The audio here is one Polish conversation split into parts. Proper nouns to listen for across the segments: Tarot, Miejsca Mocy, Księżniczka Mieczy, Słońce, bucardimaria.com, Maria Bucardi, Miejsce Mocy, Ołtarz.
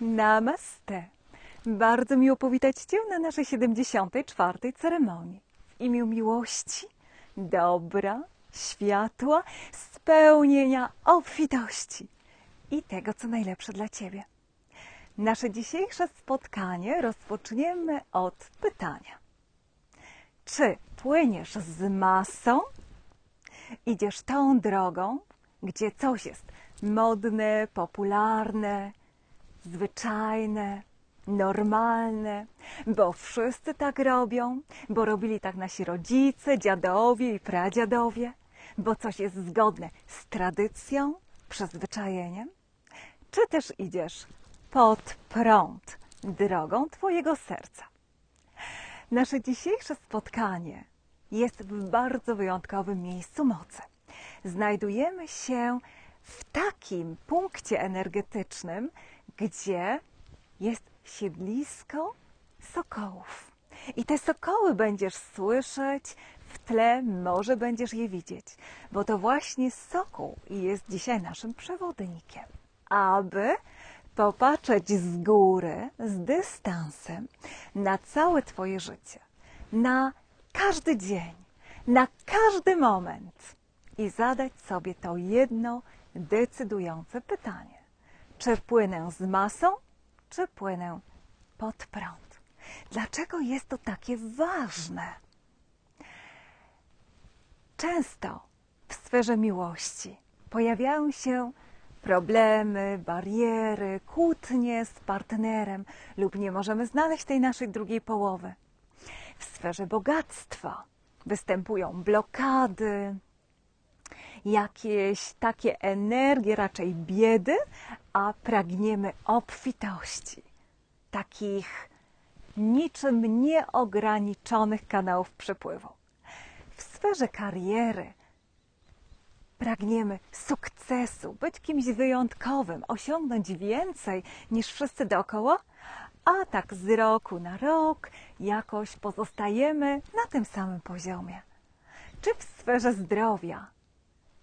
Namaste. Bardzo miło powitać Cię na naszej 74. ceremonii. W imię miłości, dobra, światła, spełnienia, obfitości i tego, co najlepsze dla Ciebie. Nasze dzisiejsze spotkanie rozpoczniemy od pytania. Czy płyniesz z masą? Idziesz tą drogą, gdzie coś jest modne, popularne, zwyczajne, normalne, bo wszyscy tak robią, bo robili tak nasi rodzice, dziadowie i pradziadowie, bo coś jest zgodne z tradycją, przyzwyczajeniem? Czy też idziesz pod prąd, drogą Twojego serca? Nasze dzisiejsze spotkanie jest w bardzo wyjątkowym miejscu mocy. Znajdujemy się w takim punkcie energetycznym, gdzie jest siedlisko sokołów. I te sokoły będziesz słyszeć w tle, może będziesz je widzieć, bo to właśnie sokół jest dzisiaj naszym przewodnikiem. Aby popatrzeć z góry, z dystansem na całe Twoje życie, na każdy dzień, na każdy moment i zadać sobie to jedno decydujące pytanie. Czy płynę z masą, czy płynę pod prąd? Dlaczego jest to takie ważne? Często w sferze miłości pojawiają się problemy, bariery, kłótnie z partnerem lub nie możemy znaleźć tej naszej drugiej połowy. W sferze bogactwa występują blokady, jakieś takie energie raczej biedy, a pragniemy obfitości, takich niczym nieograniczonych kanałów przepływu. W sferze kariery pragniemy sukcesu, być kimś wyjątkowym, osiągnąć więcej niż wszyscy dookoła, a tak z roku na rok jakoś pozostajemy na tym samym poziomie. Czy w sferze zdrowia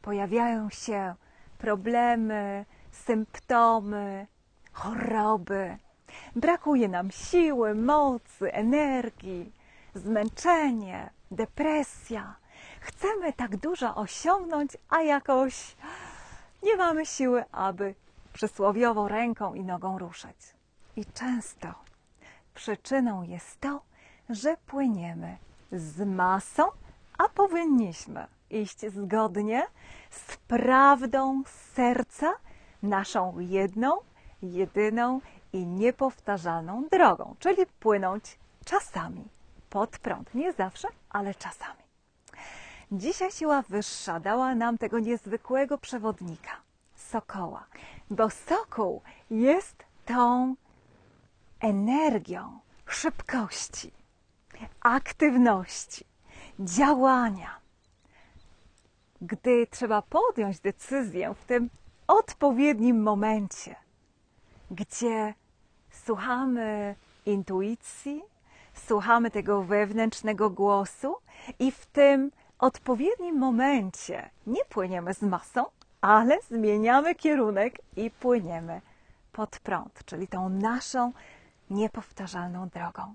pojawiają się problemy, symptomy, choroby, brakuje nam siły, mocy, energii, zmęczenie, depresja. Chcemy tak dużo osiągnąć, a jakoś nie mamy siły, aby przysłowiowo ręką i nogą ruszać. I często przyczyną jest to, że płyniemy z masą, a powinniśmy iść zgodnie z prawdą serca, naszą jedną, jedyną i niepowtarzalną drogą, czyli płynąć czasami pod prąd. Nie zawsze, ale czasami. Dzisiaj siła wyższa dała nam tego niezwykłego przewodnika, sokoła, bo sokół jest tą energią szybkości, aktywności, działania. Gdy trzeba podjąć decyzję w tym odpowiednim momencie, gdzie słuchamy intuicji, słuchamy tego wewnętrznego głosu i w tym odpowiednim momencie nie płyniemy z masą, ale zmieniamy kierunek i płyniemy pod prąd, czyli tą naszą niepowtarzalną drogą.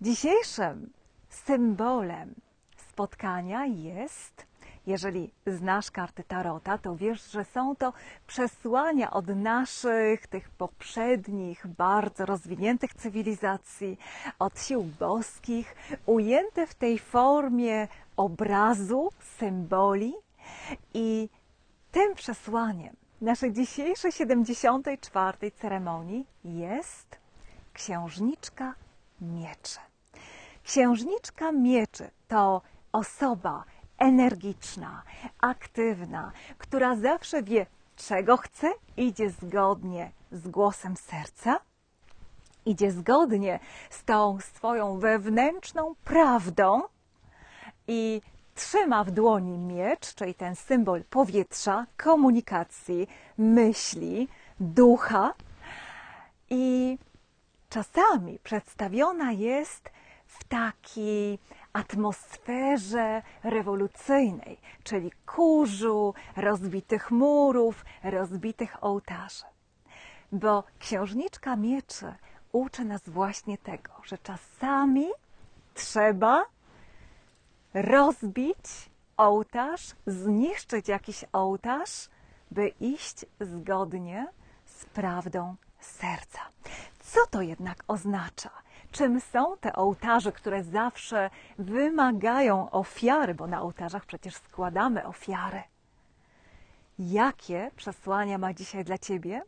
Dzisiejszym symbolem spotkania jest, jeżeli znasz karty Tarota, to wiesz, że są to przesłania od naszych, tych poprzednich, bardzo rozwiniętych cywilizacji, od sił boskich, ujęte w tej formie obrazu, symboli. I tym przesłaniem naszej dzisiejszej 74. ceremonii jest Księżniczka Mieczy. Księżniczka Mieczy to osoba energiczna, aktywna, która zawsze wie, czego chce, idzie zgodnie z głosem serca, idzie zgodnie z tą swoją wewnętrzną prawdą i trzyma w dłoni miecz, czyli ten symbol powietrza, komunikacji, myśli, ducha. I czasami przedstawiona jest w takiej atmosferze rewolucyjnej, czyli kurzu, rozbitych murów, rozbitych ołtarzy. bo Księżniczka Mieczy uczy nas właśnie tego, że czasami trzeba rozbić ołtarz, zniszczyć jakiś ołtarz, by iść zgodnie z prawdą serca. Co to jednak oznacza? Czym są te ołtarze, które zawsze wymagają ofiary, bo na ołtarzach przecież składamy ofiary? Jakie przesłania ma dzisiaj dla Ciebie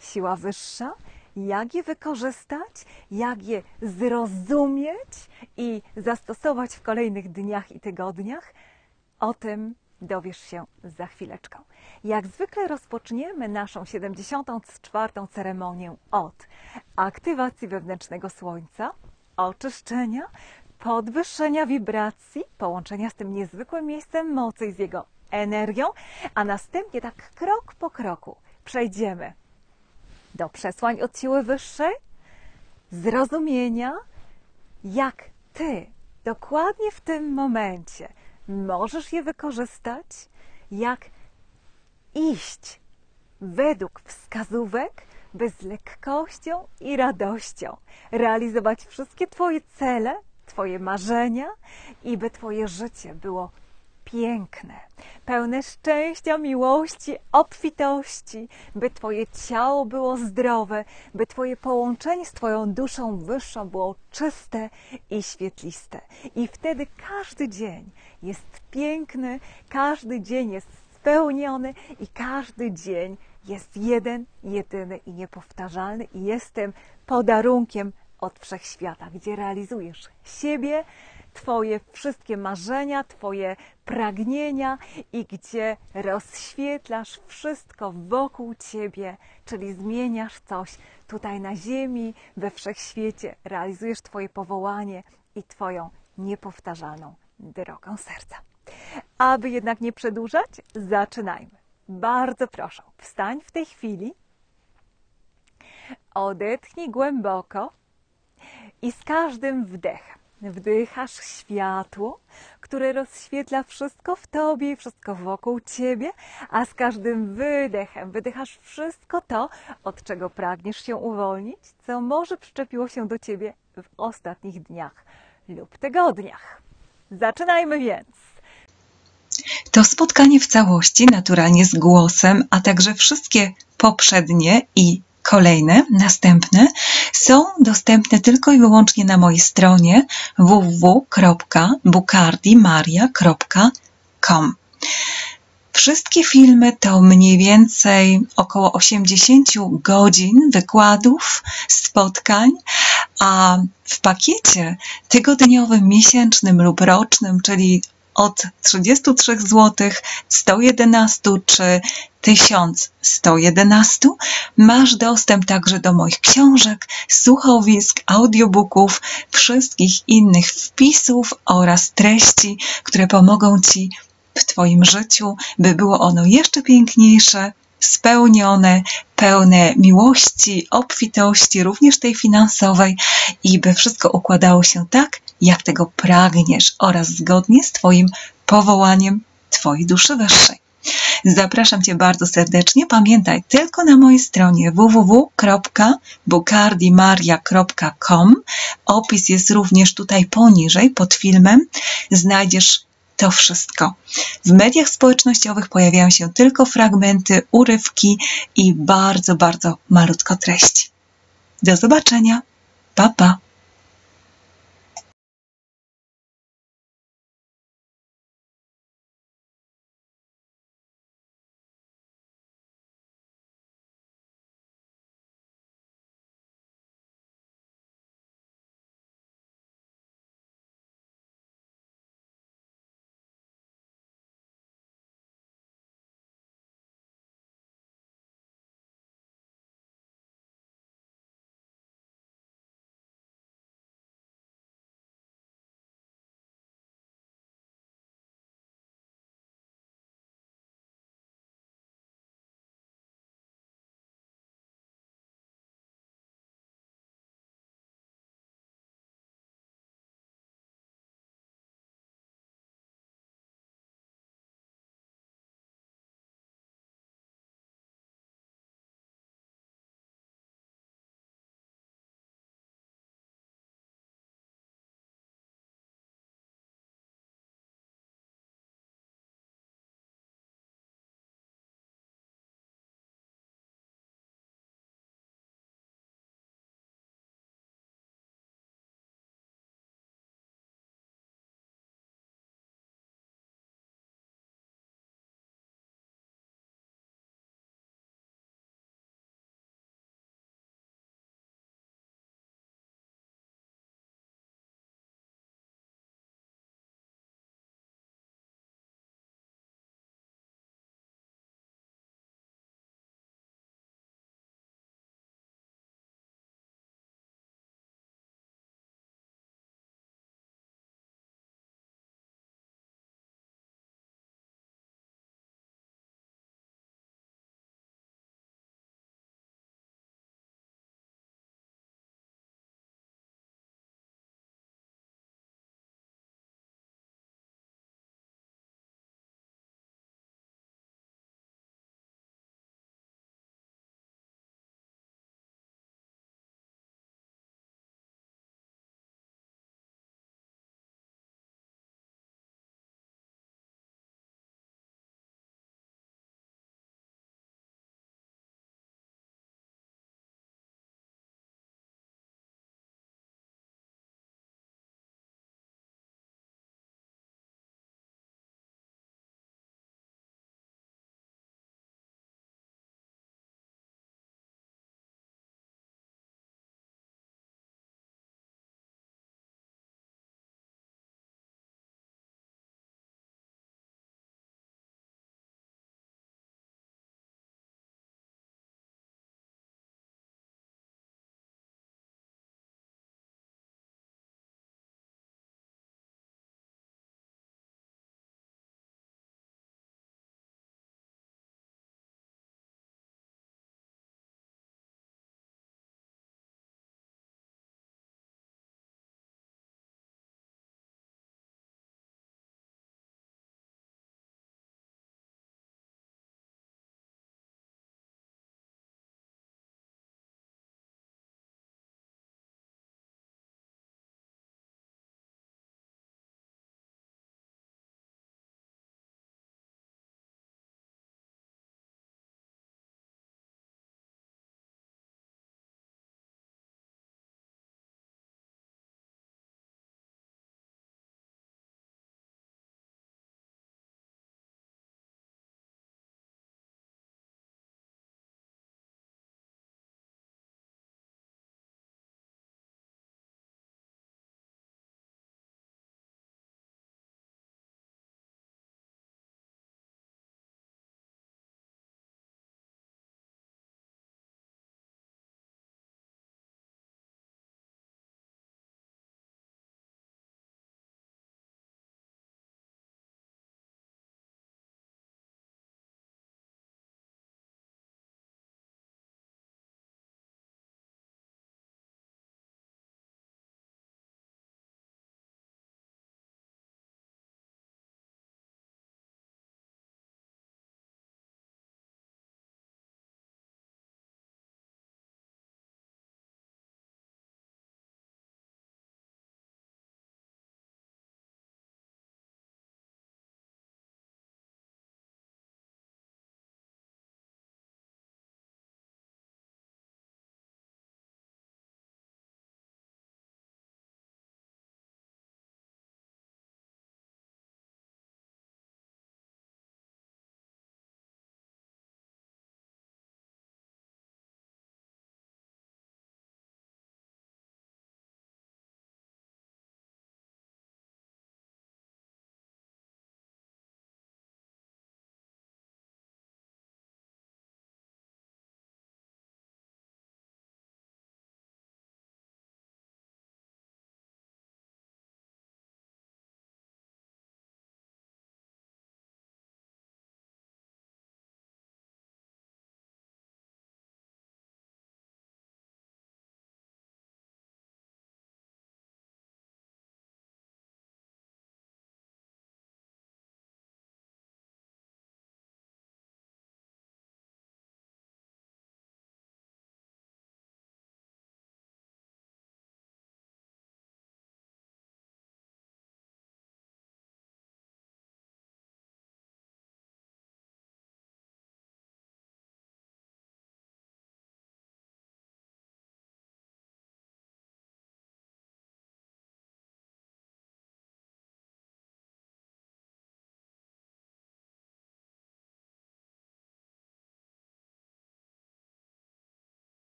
siła wyższa? Jak je wykorzystać? Jak je zrozumieć i zastosować w kolejnych dniach i tygodniach? O tym dowiesz się za chwileczkę. Jak zwykle rozpoczniemy naszą 74. ceremonię od aktywacji wewnętrznego słońca, oczyszczenia, podwyższenia wibracji, połączenia z tym niezwykłym miejscem mocy i z jego energią, a następnie tak krok po kroku przejdziemy do przesłań od siły wyższej, zrozumienia, jak Ty dokładnie w tym momencie możesz je wykorzystać, jak iść według wskazówek, by z lekkością i radością realizować wszystkie Twoje cele, Twoje marzenia i by Twoje życie było piękne, pełne szczęścia, miłości, obfitości, by Twoje ciało było zdrowe, by Twoje połączenie z Twoją duszą wyższą było czyste i świetliste. I wtedy każdy dzień jest piękny, każdy dzień jest spełniony i każdy dzień jest jeden, jedyny i niepowtarzalny i jest tym podarunkiem od wszechświata, gdzie realizujesz siebie, Twoje wszystkie marzenia, Twoje pragnienia i gdzie rozświetlasz wszystko wokół Ciebie, czyli zmieniasz coś tutaj na ziemi, we wszechświecie, realizujesz Twoje powołanie i Twoją niepowtarzalną drogę serca. Aby jednak nie przedłużać, zaczynajmy. Bardzo proszę, wstań w tej chwili, odetchnij głęboko i z każdym wdechem wdychasz światło, które rozświetla wszystko w Tobie i wszystko wokół Ciebie, a z każdym wydechem wydychasz wszystko to, od czego pragniesz się uwolnić, co może przyczepiło się do Ciebie w ostatnich dniach lub tygodniach. Zaczynajmy więc! To spotkanie w całości, naturalnie z głosem, a także wszystkie poprzednie i kolejne, następne są dostępne tylko i wyłącznie na mojej stronie www.bucardimaria.com. Wszystkie filmy to mniej więcej około 80 godzin wykładów, spotkań, a w pakiecie tygodniowym, miesięcznym lub rocznym, czyli od 33 zł, 111 czy 1111 masz dostęp także do moich książek, słuchowisk, audiobooków, wszystkich innych wpisów oraz treści, które pomogą Ci w Twoim życiu, by było ono jeszcze piękniejsze, spełnione, pełne miłości, obfitości, również tej finansowej i by wszystko układało się tak, jak tego pragniesz oraz zgodnie z Twoim powołaniem Twojej duszy wyższej. Zapraszam Cię bardzo serdecznie. Pamiętaj, tylko na mojej stronie www.bucardimaria.com. Opis jest również tutaj poniżej, pod filmem. Znajdziesz to wszystko. W mediach społecznościowych pojawiają się tylko fragmenty, urywki i bardzo, bardzo malutko treści. Do zobaczenia. Pa, pa.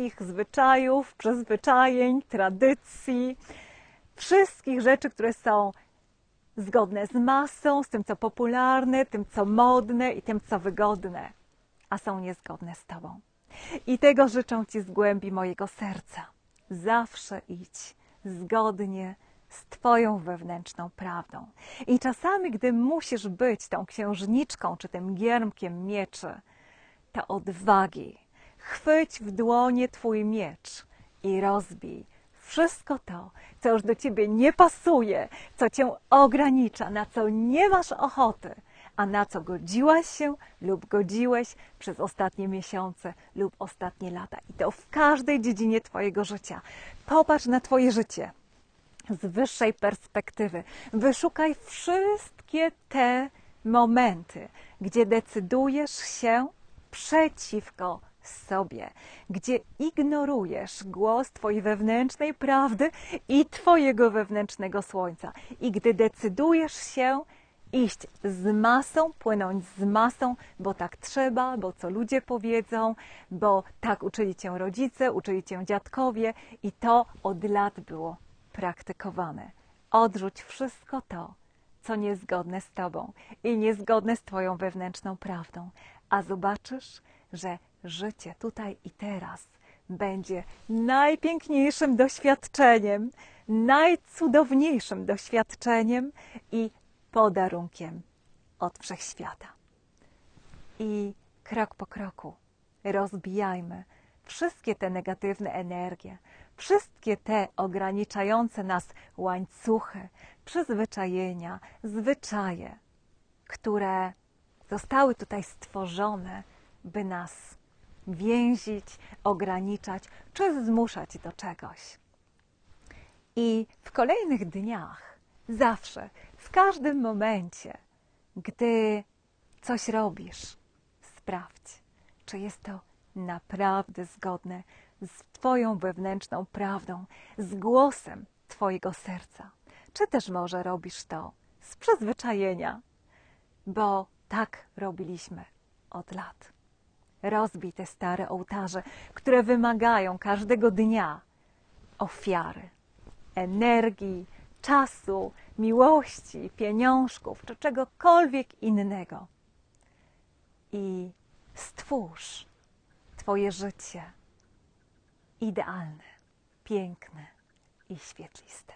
wszystkich zwyczajów, przyzwyczajeń, tradycji, wszystkich rzeczy, które są zgodne z masą, z tym, co popularne, tym, co modne i tym, co wygodne, a są niezgodne z Tobą. I tego życzę Ci z głębi mojego serca. Zawsze idź zgodnie z Twoją wewnętrzną prawdą. I czasami, gdy musisz być tą księżniczką czy tym giermkiem mieczy, to odwagi. Chwyć w dłonie Twój miecz i rozbij wszystko to, co już do Ciebie nie pasuje, co Cię ogranicza, na co nie masz ochoty, a na co godziłaś się lub godziłeś przez ostatnie miesiące lub ostatnie lata. I to w każdej dziedzinie Twojego życia. Popatrz na Twoje życie z wyższej perspektywy. Wyszukaj wszystkie te momenty, gdzie decydujesz się przeciwko sobie, gdzie ignorujesz głos Twojej wewnętrznej prawdy i Twojego wewnętrznego słońca. I gdy decydujesz się iść z masą, płynąć z masą, bo tak trzeba, bo co ludzie powiedzą, bo tak uczyli Cię rodzice, uczyli Cię dziadkowie i to od lat było praktykowane. Odrzuć wszystko to, co niezgodne z Tobą i niezgodne z Twoją wewnętrzną prawdą, a zobaczysz, że życie tutaj i teraz będzie najpiękniejszym doświadczeniem, najcudowniejszym doświadczeniem i podarunkiem od wszechświata. I krok po kroku rozbijajmy wszystkie te negatywne energie, wszystkie te ograniczające nas łańcuchy, przyzwyczajenia, zwyczaje, które zostały tutaj stworzone, by nas więzić, ograniczać czy zmuszać do czegoś. I w kolejnych dniach, zawsze, w każdym momencie, gdy coś robisz, sprawdź, czy jest to naprawdę zgodne z Twoją wewnętrzną prawdą, z głosem Twojego serca. Czy też może robisz to z przyzwyczajenia, bo tak robiliśmy od lat. Rozbij te stare ołtarze, które wymagają każdego dnia ofiary, energii, czasu, miłości, pieniążków czy czegokolwiek innego. I stwórz Twoje życie idealne, piękne i świetliste.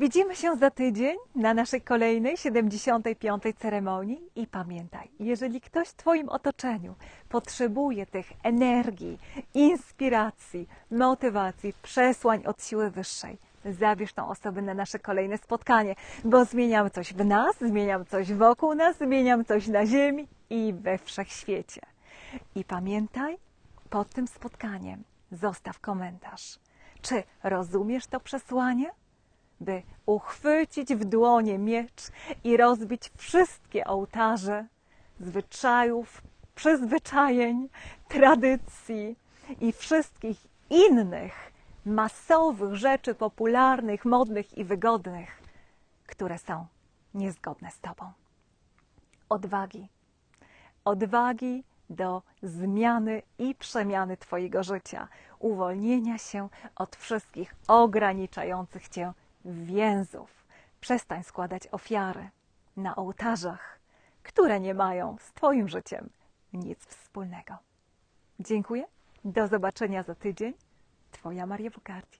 Widzimy się za tydzień na naszej kolejnej 75. ceremonii i pamiętaj, jeżeli ktoś w Twoim otoczeniu potrzebuje tych energii, inspiracji, motywacji, przesłań od siły wyższej, zabierz tą osobę na nasze kolejne spotkanie, bo zmieniamy coś w nas, zmieniamy coś wokół nas, zmieniamy coś na ziemi i we wszechświecie. I pamiętaj, pod tym spotkaniem zostaw komentarz. Czy rozumiesz to przesłanie? By uchwycić w dłonie miecz i rozbić wszystkie ołtarze zwyczajów, przyzwyczajeń, tradycji i wszystkich innych masowych rzeczy popularnych, modnych i wygodnych, które są niezgodne z Tobą. Odwagi. Odwagi do zmiany i przemiany Twojego życia, uwolnienia się od wszystkich ograniczających Cię więzów. Przestań składać ofiary na ołtarzach, które nie mają z Twoim życiem nic wspólnego. Dziękuję. Do zobaczenia za tydzień. Twoja Maria Bucardi.